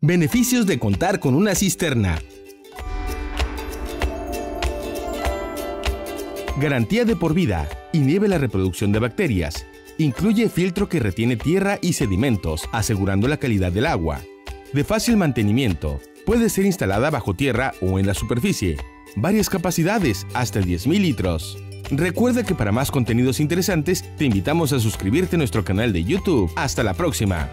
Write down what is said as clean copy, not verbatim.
Beneficios de contar con una cisterna. Garantía de por vida. Inhibe la reproducción de bacterias. Incluye filtro que retiene tierra y sedimentos, asegurando la calidad del agua. De fácil mantenimiento. Puede ser instalada bajo tierra o en la superficie. Varias capacidades, hasta 10.000 litros. Recuerda que para más contenidos interesantes, te invitamos a suscribirte a nuestro canal de YouTube. ¡Hasta la próxima!